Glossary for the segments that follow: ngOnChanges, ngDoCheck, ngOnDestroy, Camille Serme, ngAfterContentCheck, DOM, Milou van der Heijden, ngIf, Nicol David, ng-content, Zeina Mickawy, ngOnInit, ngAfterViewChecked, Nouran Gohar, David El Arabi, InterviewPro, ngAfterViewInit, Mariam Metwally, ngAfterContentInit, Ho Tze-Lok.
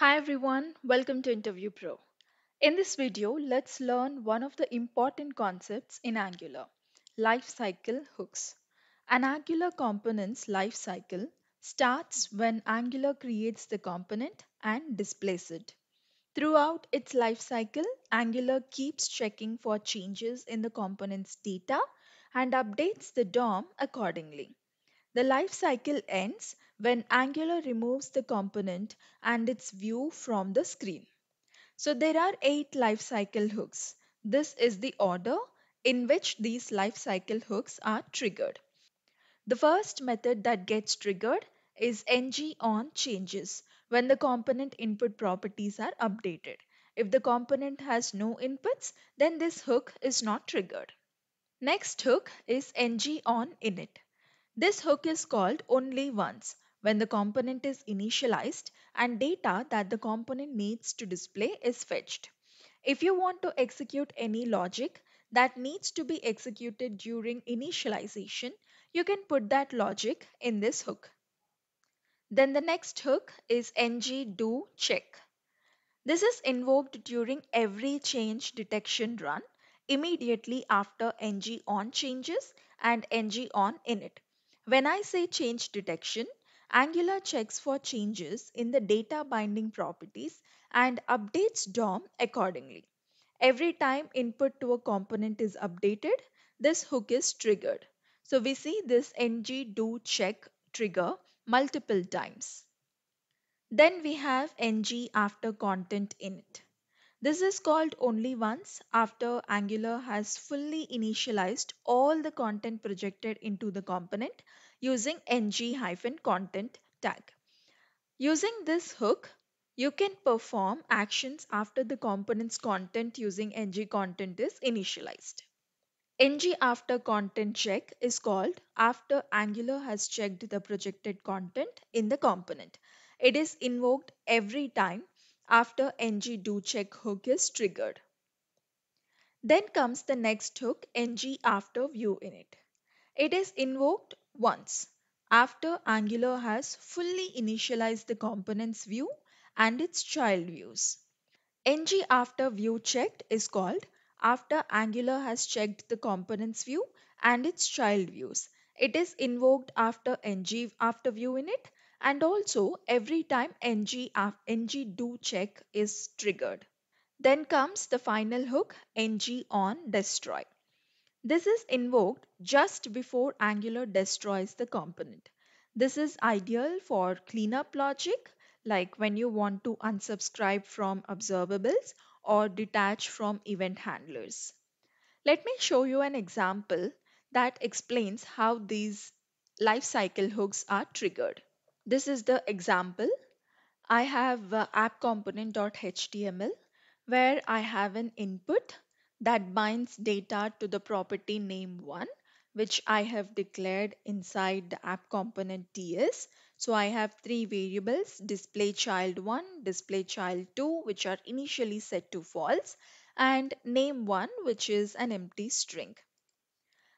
Hi everyone, welcome to InterviewPro. In this video, let's learn one of the important concepts in Angular, lifecycle hooks. An Angular component's lifecycle starts when Angular creates the component and displays it. Throughout its lifecycle, Angular keeps checking for changes in the component's data and updates the DOM accordingly. The lifecycle ends when Angular removes the component and its view from the screen. So there are 8 lifecycle hooks. This is the order in which these lifecycle hooks are triggered. The first method that gets triggered is ngOnChanges when the component input properties are updated. If the component has no inputs, then this hook is not triggered. Next hook is ngOnInit. This hook is called only once when the component is initialized and data that the component needs to display is fetched. If you want to execute any logic that needs to be executed during initialization, you can put that logic in this hook. Then the next hook is ngDoCheck. This is invoked during every change detection run immediately after ngOnChanges and ngOnInit. When I say change detection, Angular checks for changes in the data binding properties and updates DOM accordingly. Every time input to a component is updated, this hook is triggered. So we see this ngDoCheck trigger multiple times. Then we have ngAfterContentInit. This is called only once after Angular has fully initialized all the content projected into the component using ng-content tag. Using this hook, you can perform actions after the component's content using ng-content is initialized. ngAfterContentCheck is called after Angular has checked the projected content in the component. It is invoked every time after ngDoCheck hook is triggered. Then comes the next hook, ngAfterViewInit. It is invoked once after Angular has fully initialized the component's view and its child views. ngAfterViewChecked is called after Angular has checked the component's view and its child views. It is invoked after ngAfterViewInit and also every time ngDoCheck is triggered. Then comes the final hook, ngOnDestroy. This is invoked just before Angular destroys the component. This is ideal for cleanup logic, like when you want to unsubscribe from observables or detach from event handlers. Let me show you an example that explains how these lifecycle hooks are triggered. This is the example. I have app component.html where I have an input that binds data to the property name 1, which I have declared inside the app component TS. So I have 3 variables, display child 1, display child 2, which are initially set to false, and name 1, which is an empty string.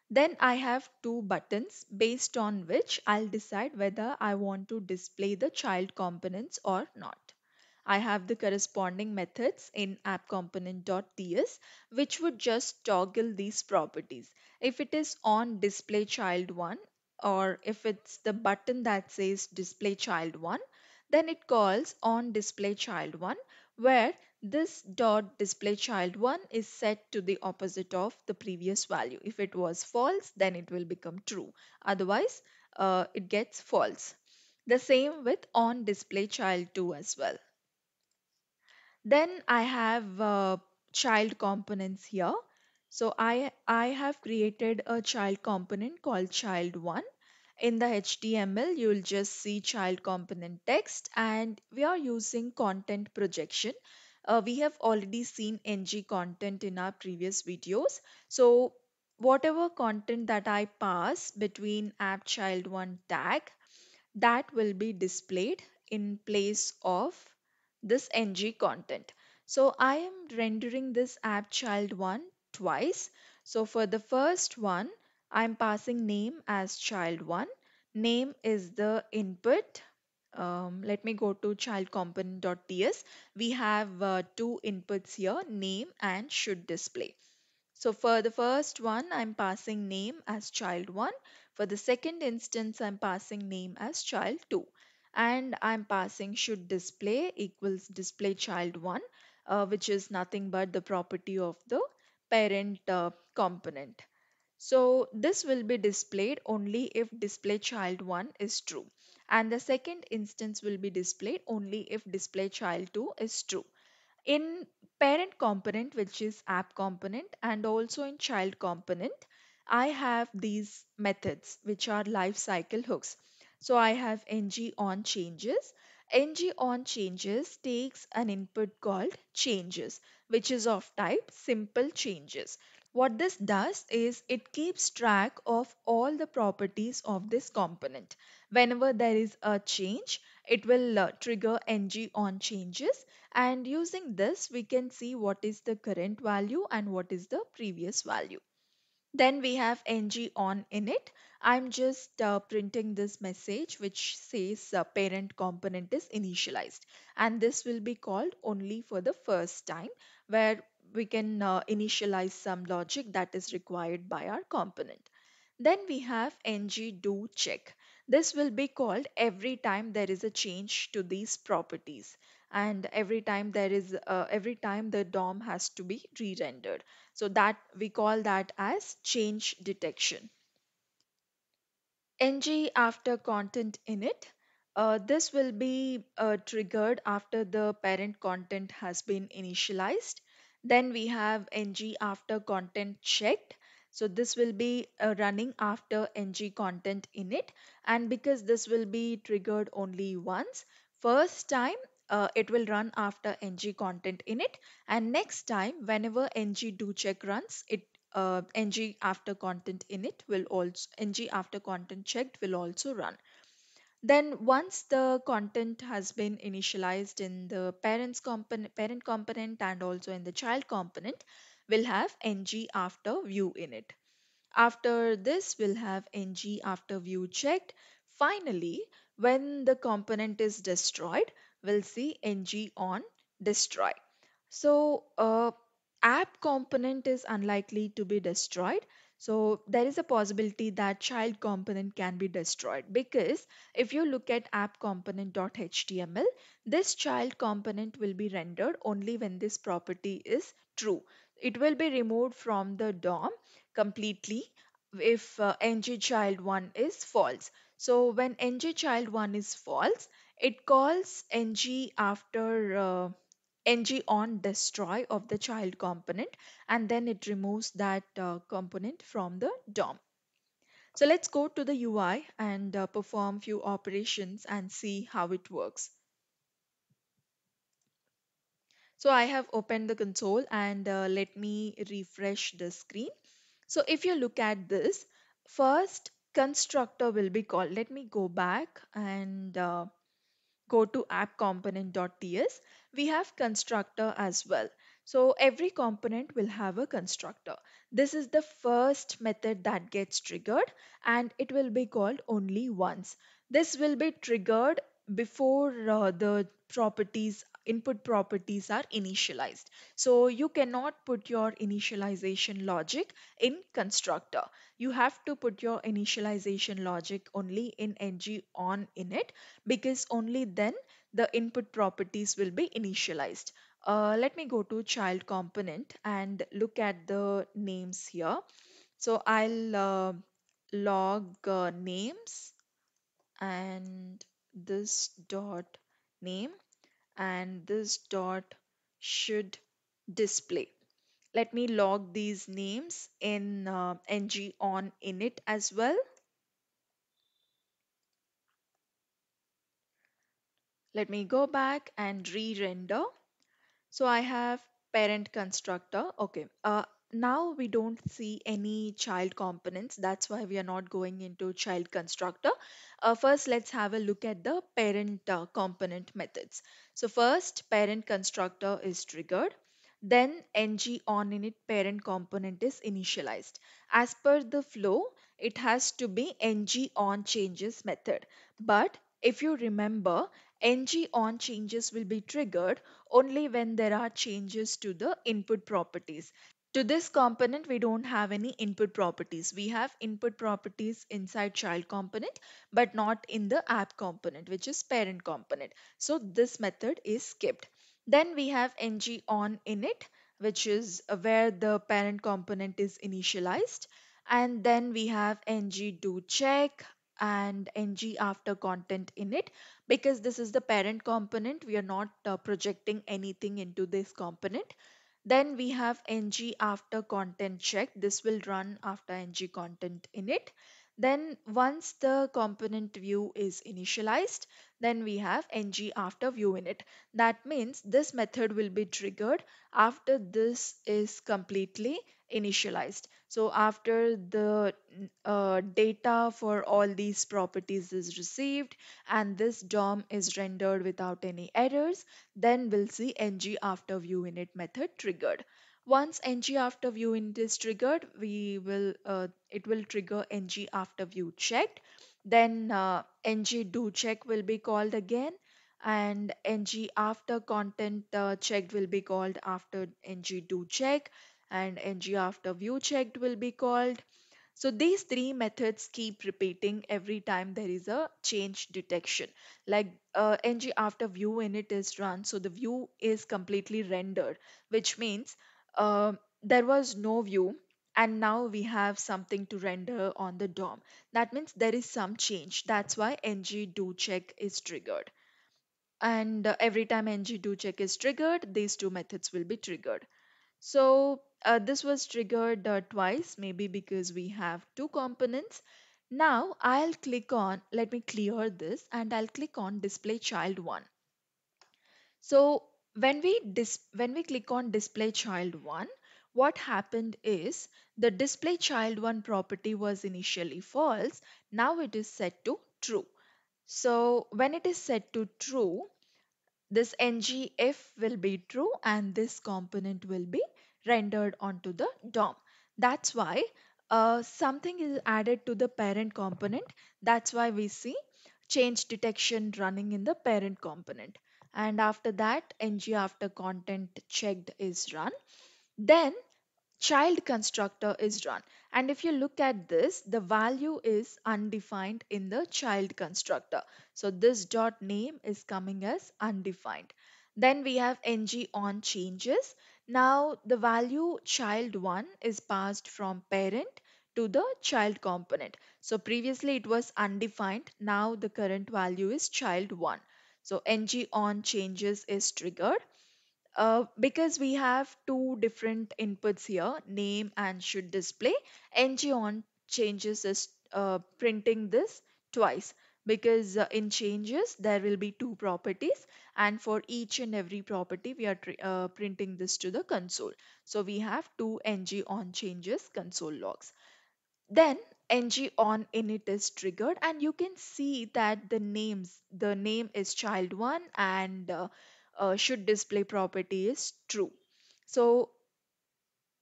Then I have 2 buttons based on which I'll decide whether I want to display the child components or not. I have the corresponding methods in appComponent.ts which would just toggle these properties. If it is on display child 1 or if it's the button that says display child 1, then it calls on display child 1 where this dot display child 1 is set to the opposite of the previous value. If it was false, then it will become true. Otherwise, it gets false. The same with on display child 2 as well. Then I have child components here. So I have created a child component called child 1. In the HTML, you will just see child component text, and we are using content projection. We have already seen ng-content in our previous videos. So whatever content that I pass between app child 1 tag, that will be displayed in place of this ng-content. So I am rendering this app child 1 twice. So for the first one, I am passing name as child 1. Name is the input let me go to child-component.ts. We have two inputs here, name and should display. So for the first one, I'm passing name as child1. For the second instance, I'm passing name as child2. And I'm passing should display equals display child1, which is nothing but the property of the parent component. So this will be displayed only if display child1 is true. And the second instance will be displayed only if display child2 is true. In parent component, which is app component, and also in child component, I have these methods which are lifecycle hooks. So I have ngOnChanges. ngOnChanges takes an input called changes, which is of type simple changes. What this does is it keeps track of all the properties of this component. Whenever there is a change, it will trigger ngOnChanges, and using this we can see what is the current value and what is the previous value. Then we have ngOnInit. I'm just printing this message which says parent component is initialized, and this will be called only for the first time, where we can initialize some logic that is required by our component. Then we have ngDoCheck. This will be called every time there is a change to these properties, and every time the DOM has to be re-rendered. So that we call that as change detection. ngAfterContentInit. This will be triggered after the parent content has been initialized. Then we have ngAfterContentChecked. So this will be running after ngContentInit, and because this will be triggered only once, first time it will run after ngContentInit, and next time whenever ngDoCheck runs, it ngAfterContentInit will also ngAfterContentChecked will also run. Then once the content has been initialized in the parent component and also in the child component, we'll have ngAfterViewInit. After this, we'll have ngAfterViewChecked. Finally, when the component is destroyed, we'll see ngOnDestroy. So app component is unlikely to be destroyed. So there is a possibility that child component can be destroyed, because if you look at appComponent.html, this child component will be rendered only when this property is true. It will be removed from the DOM completely if ngchild1 is false. So when ngchild1 is false, it calls ngOnDestroy of the child component, and then it removes that component from the DOM. So let's go to the UI and perform few operations and see how it works. So I have opened the console, and let me refresh the screen. So if you look at this, first constructor will be called. Let me go back and go to appComponent.ts. We have constructor as well. So every component will have a constructor. This is the first method that gets triggered, and it will be called only once. This will be triggered before the input properties are initialized. So you cannot put your initialization logic in constructor. You have to put your initialization logic only in ngOnInit, because only then the input properties will be initialized. Let me go to child component and look at the names here. So I'll log names, and this dot name, and this dot should display. Let me log these names in ngOnInit as well. Let me go back and re-render. So I have parent constructor. Okay, now we don't see any child components. That's why we are not going into child constructor. First, let's have a look at the parent component methods. So first, parent constructor is triggered. Then ngOnInit parent component is initialized. As per the flow, it has to be ngOnChanges method. But If you remember, ngOnChanges will be triggered only when there are changes to the input properties. To this component, we don't have any input properties. We have input properties inside child component, but not in the app component, which is parent component. So this method is skipped. Then we have ngOnInit, which is where the parent component is initialized. And then we have ngDoCheck and ngAfterContentInit. Because this is the parent component, we are not projecting anything into this component. Then we have ngAfterContentCheck. This will run after ngContentInit. Then once the component view is initialized, then we have ngAfterViewInit. That means this method will be triggered after this is completely initialized. So after the data for all these properties is received and this DOM is rendered without any errors, then we'll see ngAfterViewInit method triggered. Once ngAfterViewInit is triggered, it will trigger ngAfterViewChecked. Then ngDoCheck will be called again, and ngAfterContentCheck will be called after ngDoCheck, and ngAfterViewChecked will be called. So these three methods keep repeating every time there is a change detection. Like ngAfterViewInit is run, so the view is completely rendered, which means there was no view and now we have something to render on the DOM. That means there is some change. That's why ngDoCheck is triggered. And every time ngDoCheck is triggered, these two methods will be triggered. So this was triggered twice, maybe because we have two components. Now I'll click on, let me clear this, and I'll click on display child 1. So when we click on display child 1, what happened is the display child 1 property was initially false. Now it is set to true. So when it is set to true, this ngIf will be true and this component will be rendered onto the DOM. That's why something is added to the parent component. That's why we see change detection running in the parent component. And after that, ngAfterContentCheck is run. Then child constructor is run. And if you look at this, the value is undefined in the child constructor. So this dot name is coming as undefined. Then we have ngOnChanges. Now the value child1 is passed from parent to the child component. So previously it was undefined. Now the current value is child1. So ngOnChanges is triggered because we have two different inputs here, name and should display. ngOnChanges is printing this twice because in changes there will be two properties, and for each and every property we are printing this to the console. So we have two ngOnChanges console logs. Then ngOnInit is triggered, and you can see that the name is child1 and should display property is true. So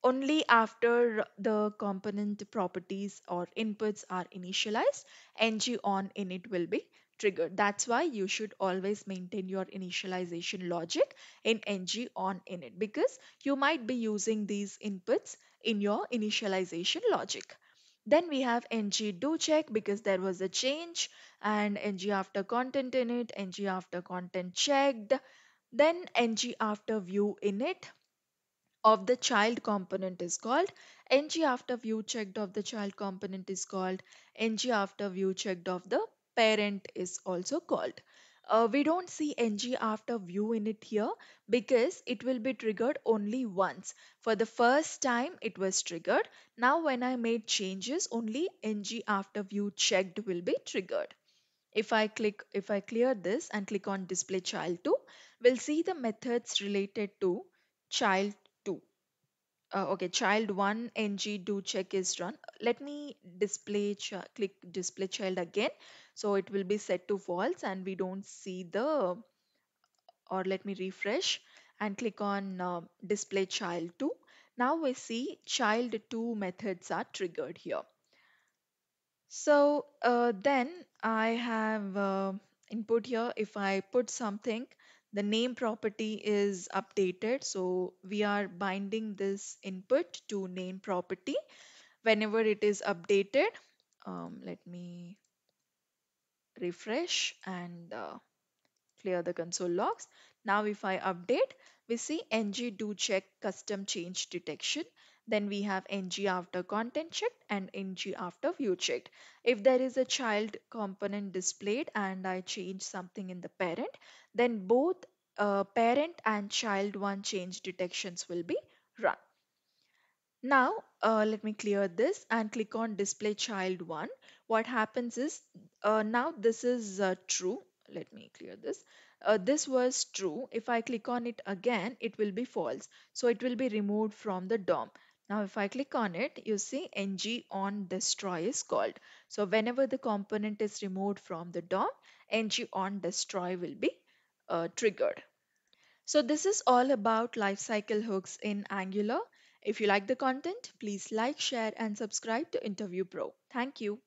only after the component properties or inputs are initialized, ngOnInit will be triggered. That's why you should always maintain your initialization logic in ngOnInit, because you might be using these inputs in your initialization logic. Then we have ngDoCheck because there was a change, and ngAfterContentInit, ngAfterContentChecked. Then ngAfterViewInit of the child component is called, ngAfterViewChecked of the child component is called, ngAfterViewChecked of the parent is also called. We don't see ngAfterViewInit here because it will be triggered only once. For the first time it was triggered. Now when I made changes, only ngAfterViewChecked will be triggered. If I clear this and click on display child 2, we'll see the methods related to child 2. Child 1 ngDoCheck is run. Let me click display child again. So it will be set to false, and we don't see the, or let me refresh and click on display child 2. Now we see child 2 methods are triggered here. So then I have input here. If I put something, the name property is updated. So we are binding this input to name property. Whenever it is updated, let me refresh and clear the console logs. Now if I update, we see ngDoCheck custom change detection. Then we have ngAfterContentCheck and ngAfterViewChecked. If there is a child component displayed and I change something in the parent, then both parent and child1 change detections will be run. Now let me clear this and click on display child1. What happens is now this is true. Let me clear this. This was true. If I click on it again, it will be false. So it will be removed from the DOM. Now if I click on it, you see ngOnDestroy is called. So whenever the component is removed from the DOM, ngOnDestroy will be triggered. So this is all about lifecycle hooks in Angular. If you like the content, please like, share and subscribe to InterviewPro. Thank you.